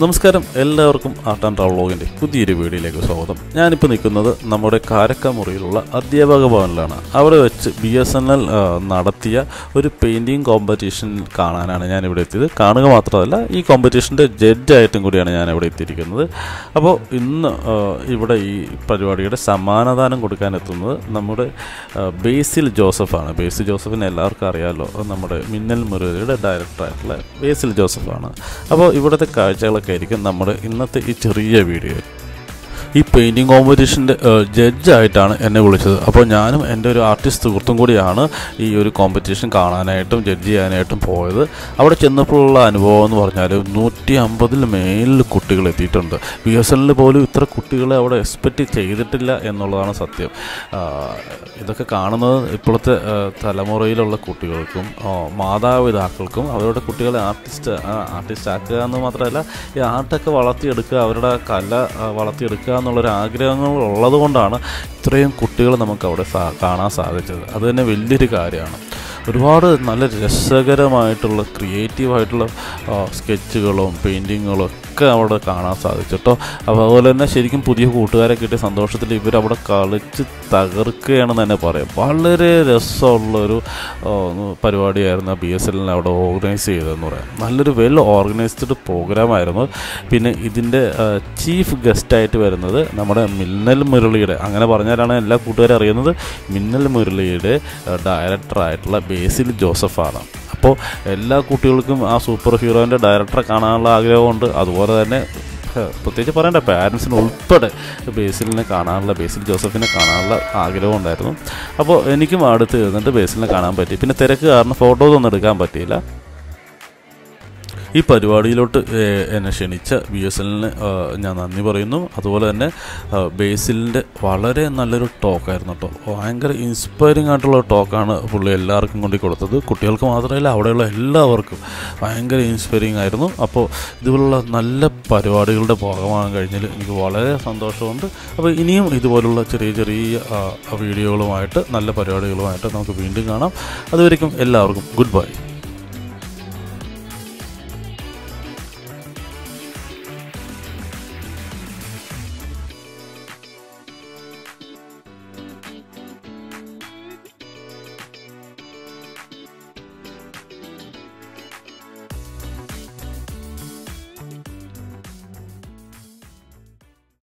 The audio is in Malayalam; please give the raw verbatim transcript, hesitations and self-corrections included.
നമസ്കാരം എല്ലാവർക്കും ആർട്ട് ആൻഡ് ട്രാവൽ വ്ളോഗിന്റെ പുതിയൊരു വീഡിയോയിലേക്ക് സ്വാഗതം. ഞാനിപ്പോൾ നിൽക്കുന്നത് നമ്മുടെ കാരക്കമുറിയിലുള്ള അധ്യാപക ഭവനിലാണ്. അവിടെ വെച്ച് ബി എസ് എൻ എൽ നടത്തിയ ഒരു പെയിൻറ്റിങ് കോമ്പറ്റീഷൻ കാണാനാണ് ഞാനിവിടെ എത്തിയത്. കാണുക മാത്രമല്ല ഈ കോമ്പറ്റീഷൻ്റെ ജഡ്ജായിട്ടും കൂടിയാണ് ഞാനിവിടെ എത്തിയിരിക്കുന്നത്. അപ്പോൾ ഇന്ന് ഇവിടെ ഈ പരിപാടിയുടെ സമ്മാനദാനം കൊടുക്കാനെത്തുന്നത് നമ്മുടെ ബേസിൽ ജോസഫാണ്. ബേസിൽ ജോസഫിനെ എല്ലാവർക്കും അറിയാമല്ലോ, നമ്മുടെ മിന്നൽ മുരളിയുടെ ഡയറക്ടറായിട്ടുള്ള ബേസിൽ ജോസഫാണ്. അപ്പോൾ ഇവിടുത്തെ കാഴ്ചകളൊക്കെ ആയിരിക്കും നമ്മുടെ ഇന്നത്തെ ഈ ചെറിയ വീഡിയോ. ഈ പെയിൻറ്റിങ് കോമ്പറ്റീഷൻ്റെ ജഡ്ജായിട്ടാണ് എന്നെ വിളിച്ചത്. അപ്പോൾ ഞാനും എൻ്റെ ഒരു ആർട്ടിസ്റ്റ് സുഹൃത്തും കൂടിയാണ് ഈ ഒരു കോമ്പറ്റീഷൻ കാണാനായിട്ടും ജഡ്ജ് ചെയ്യാനായിട്ടും പോയത്. അവിടെ ചെന്നപ്പോഴുള്ള അനുഭവം എന്ന് പറഞ്ഞാൽ നൂറ്റി അമ്പതിൽ മേലിൽ കുട്ടികൾ എത്തിയിട്ടുണ്ട്. ബി എസ് എല്ലിൽ പോലും ഇത്ര കുട്ടികളെ അവിടെ എക്സ്പെക്റ്റ് ചെയ്തിട്ടില്ല എന്നുള്ളതാണ് സത്യം. ഇതൊക്കെ കാണുന്നത് ഇപ്പോഴത്തെ തലമുറയിലുള്ള കുട്ടികൾക്കും മാതാപിതാക്കൾക്കും അവരുടെ കുട്ടികളെ ആർട്ടിസ്റ്റ് ആർട്ടിസ്റ്റ് ആക്കുക എന്ന് മാത്രമല്ല ഈ ആർട്ടൊക്കെ വളർത്തിയെടുക്കുക, അവരുടെ കല വളർത്തിയെടുക്കുക എന്നുള്ളൊരു ആഗ്രഹങ്ങൾ ഉള്ളത് കൊണ്ടാണ് ഇത്രയും കുട്ടികൾ നമുക്ക് അവിടെ കാണാൻ സാധിച്ചത്. അത് തന്നെ വലിയൊരു കാര്യമാണ്. ഒരുപാട് നല്ല രസകരമായിട്ടുള്ള ക്രിയേറ്റീവായിട്ടുള്ള സ്കെച്ചുകളും പെയിൻറ്റിങ്ങുകളും ഒക്കെ അവിടെ കാണാൻ സാധിച്ചു കേട്ടോ. അപ്പോൾ അതുപോലെ തന്നെ ശരിക്കും പുതിയ കൂട്ടുകാരെ കിട്ടിയ സന്തോഷത്തിൽ ഇവരവിടെ കളിച്ച് തകർക്കുകയാണെന്ന് തന്നെ പറയാം. വളരെ രസമുള്ളൊരു പരിപാടിയായിരുന്നു ബി എസ് എല്ലിന് അവിടെ ഓർഗനൈസ് ചെയ്തതെന്ന് പറയാം. നല്ലൊരു വെൽ ഓർഗനൈസ്ഡ് പ്രോഗ്രാമായിരുന്നു. പിന്നെ ഇതിൻ്റെ ചീഫ് ഗസ്റ്റായിട്ട് വരുന്നത് നമ്മുടെ മിന്നൽ മുരളിയുടെ, അങ്ങനെ പറഞ്ഞാലാണ് എല്ലാ കൂട്ടുകാരും അറിയുന്നത്, മിന്നൽ മുരളിയുടെ ഡയറക്ടറായിട്ടുള്ള ബേസിൽ ജോസഫാണ്. അപ്പോൾ എല്ലാ കുട്ടികൾക്കും ആ സൂപ്പർ ഹീറോൻ്റെ ഡയറക്ടറെ കാണാനുള്ള ആഗ്രഹമുണ്ട്. അതുപോലെ തന്നെ പ്രത്യേകിച്ച് പറയേണ്ട പാരൻസിന് ഉൾപ്പെടെ ബേസിലിനെ കാണാനുള്ള ബേസിൽ ജോസഫിനെ കാണാനുള്ള ആഗ്രഹം ഉണ്ടായിരുന്നു. അപ്പോൾ എനിക്കും അടുത്ത് ഇരുന്നിട്ട് ബേസിലിനെ കാണാൻ പറ്റി. പിന്നെ തിരക്ക് കാരണം ഫോട്ടോസ് ഒന്നും എടുക്കാൻ പറ്റിയില്ല. ഈ പരിപാടിയിലോട്ട് എന്നെ ക്ഷണിച്ച ബി എസ് എല്ലിന് ഞാൻ നന്ദി പറയുന്നു. അതുപോലെ തന്നെ ബേസിലിൻ്റെ വളരെ നല്ലൊരു ടോക്കായിരുന്നു കേട്ടോ. ഭയങ്കര ഇൻസ്പയറിംഗ് ആയിട്ടുള്ള ടോക്കാണ് പുള്ളി എല്ലാവർക്കും കൊണ്ട് കൊടുത്തത്. കുട്ടികൾക്ക് മാത്രമല്ല അവിടെയുള്ള എല്ലാവർക്കും ഭയങ്കര ഇൻസ്പയറിംഗ് ആയിരുന്നു. അപ്പോൾ ഇതുപോലുള്ള നല്ല പരിപാടികളുടെ ഭാഗമാകാൻ കഴിഞ്ഞതിൽ എനിക്ക് വളരെ സന്തോഷമുണ്ട്. അപ്പോൾ ഇനിയും ഇതുപോലുള്ള ചെറിയ ചെറിയ വീഡിയോകളുമായിട്ട് നല്ല പരിപാടികളുമായിട്ട് നമുക്ക് വീണ്ടും കാണാം. അതുവരേക്കും എല്ലാവർക്കും ഗുഡ് ബൈ.